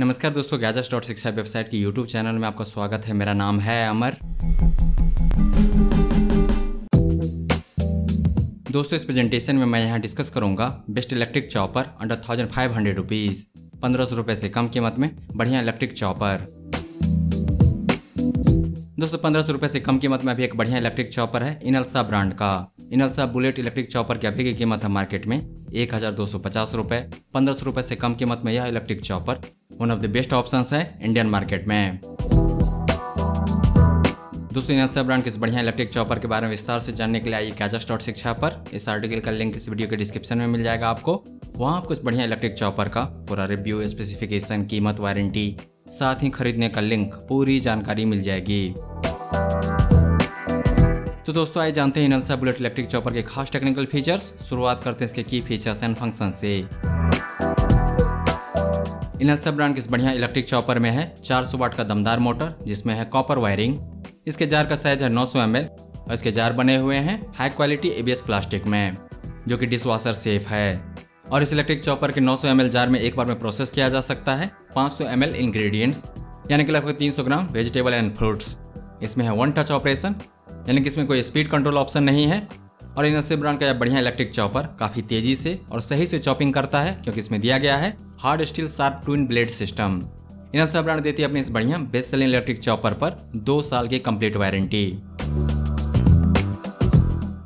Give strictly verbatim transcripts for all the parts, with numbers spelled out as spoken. नमस्कार दोस्तों, gadgets dot Shiksha website की यूट्यूब चैनल में आपका स्वागत है। मेरा नाम है अमर। दोस्तों, इस प्रेजेंटेशन में मैं यहाँ डिस्कस करूँगा best electric chopper under thousand five hundred rupees, पंद्रह सौ रुपये से कम कीमत में बढ़िया इलेक्ट्रिक चॉपर। दोस्तों, पंद्रह सौ रुपये से कम कीमत में अभी एक बढ़िया इलेक्ट्रिक चॉपर है इनल्सा ब्रांड का। इनल्सा बुलेट इलेक्ट्रिक चॉपर की अभी की कीमत है मार्केट में एक हज़ार दो सौ पचास रुपये। पंद्रह सौ रुपये से कम कीमत में यह electric chopper one of the best options है इंडियन मार्केट में। दोस्तों, इनल्सा ब्रांड के इस बढ़िया इलेक्ट्रिक चॉपर के बारे में विस्तार से जानने के लिए आइए गैजेट्स डॉट शिक्षा पर। इस आर्टिकल का लिंक इस वीडियो के डिस्क्रिप्शन में मिल जाएगा आपको। वहाँ आपको इस बढ़िया इलेक्ट्रिक चॉपर का पूरा रिव्यू, स्पेसिफिकेशन, कीमत, वारंटी, साथ ही खरीदने का लिंक, पूरी जानकारी मिल जाएगी। तो दोस्तों, आइए जानते हैं इनल्सा बुलेट इलेक्ट्रिक चॉपर के खास टेक्निकल फीचर्स। शुरुआत करते हैं इसके की फीचर्स एंड फंक्शन से। इनल्सा ब्रांड के इस बढ़िया इलेक्ट्रिक चॉपर में है चार सौ वाट का दमदार मोटर, जिसमें है कॉपर वायरिंग। इसके जार का साइज है नौ सौ एम एल और इसके जार बने हुए हैं high quality A B S plastic में, जो कि डिशवाशर सेफ है। और इस इलेक्ट्रिक चॉपर के नौ सौ एम एल जार में एक बार में प्रोसेस किया जा सकता है पाँच सौ एम एल इंग्रेडिएंट्स, यानी कि लगभग तीन सौ ग्राम वेजिटेबल एंड फ्रूट्स। इसमें है वन टच ऑपरेशन, यानी कि इसमें कोई स्पीड कंट्रोल ऑप्शन नहीं है। और इनल्सा ब्रांड का यह बढ़िया इलेक्ट्रिक चॉपर काफ़ी तेजी से और सही से चॉपिंग करता है, क्योंकि इसमें दिया गया है hard steel sharp twin blade system. Inalsa brand देती है अपने इस बढ़िया बेस्ट सेलिंग इलेक्ट्रिक चॉपर पर दो साल की कंप्लीट वारंटी।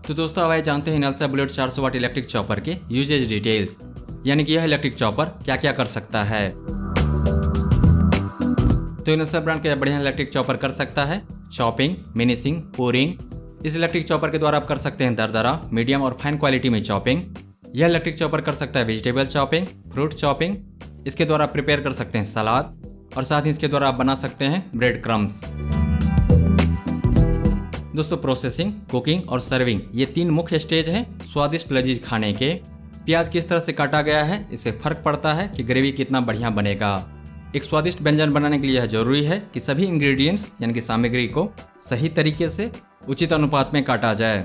तो दोस्तों, अब आइए जानते हैं इनल्सा बुलेट चार सौ वाट इलेक्ट्रिक चॉपर के यूजेज डिटेल्स, यानी कि यह इलेक्ट्रिक चॉपर क्या क्या कर सकता है। तो इनल्सा ब्रांड का यह बढ़िया इलेक्ट्रिक चॉपर कर सकता है चॉपिंग, मिनिशिंग, पोरिंग। इस इलेक्ट्रिक चॉपर के द्वारा आप कर सकते हैं दरदरा, मीडियम और फाइन क्वालिटी में चॉपिंग। यह इलेक्ट्रिक चॉपर कर सकता है वेजिटेबल चॉपिंग, फ्रूट चॉपिंग। इसके द्वारा प्रिपेयर कर सकते हैं सलाद और साथ ही इसके द्वारा आप बना सकते हैं ब्रेड क्रम्स। दोस्तों, प्रोसेसिंग, कुकिंग और सर्विंग, ये तीन मुख्य स्टेज हैं स्वादिष्ट लजीज खाने के। प्याज किस तरह से काटा गया है, इससे फर्क पड़ता है कि ग्रेवी कितना बढ़िया बनेगा। एक स्वादिष्ट व्यंजन बनाने के लिए यह जरूरी है कि सभी इंग्रेडिएंट्स यानी कि सामग्री को सही तरीके से उचित अनुपात में काटा जाए।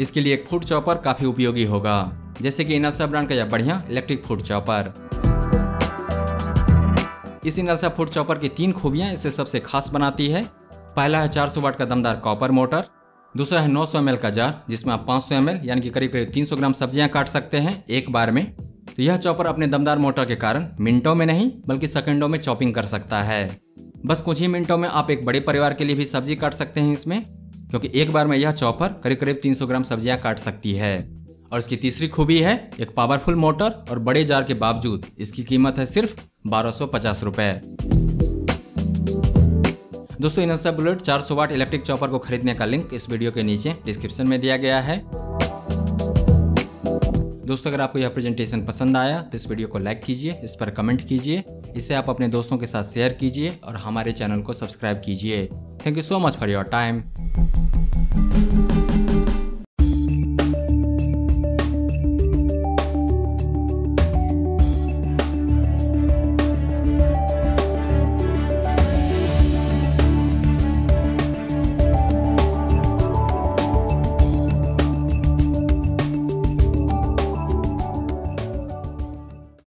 इसके लिए एक फूड चॉपर काफ़ी उपयोगी होगा, जैसे कि इनल्सा ब्रांड का यह बढ़िया इलेक्ट्रिक फूड चॉपर। इस इनल्सा फूड चॉपर की तीन खूबियाँ इसे सबसे खास बनाती है। पहला है चार सौ वाट का दमदार कॉपर मोटर, दूसरा है नौ सौ एम एल का जार, जिसमें आप पाँच सौ एम एल यानी कि करीब करीब तीन सौ ग्राम सब्जियां काट सकते हैं एक बार में। तो यह चॉपर अपने दमदार मोटर के कारण मिनटों में नहीं बल्कि सेकंडों में चॉपिंग कर सकता है। बस कुछ ही मिनटों में आप एक बड़े परिवार के लिए भी सब्जी काट सकते हैं इसमें, क्योंकि एक बार में यह चॉपर करीब करीब तीन सौ ग्राम सब्जियाँ काट सकती है। और इसकी तीसरी खूबी है एक पावरफुल मोटर, और बड़े जार के बावजूद इसकी कीमत है सिर्फ बारह सौ पचास रुपये। दोस्तों, इनल्सा बुलेट चार सौ वाट इलेक्ट्रिक चॉपर को खरीदने का लिंक इस वीडियो के नीचे डिस्क्रिप्शन में दिया गया है। दोस्तों, अगर आपको यह प्रेजेंटेशन पसंद आया तो इस वीडियो को लाइक कीजिए, इस पर कमेंट कीजिए, इसे आप अपने दोस्तों के साथ शेयर कीजिए और हमारे चैनल को सब्सक्राइब कीजिए। Thank you so much for your time.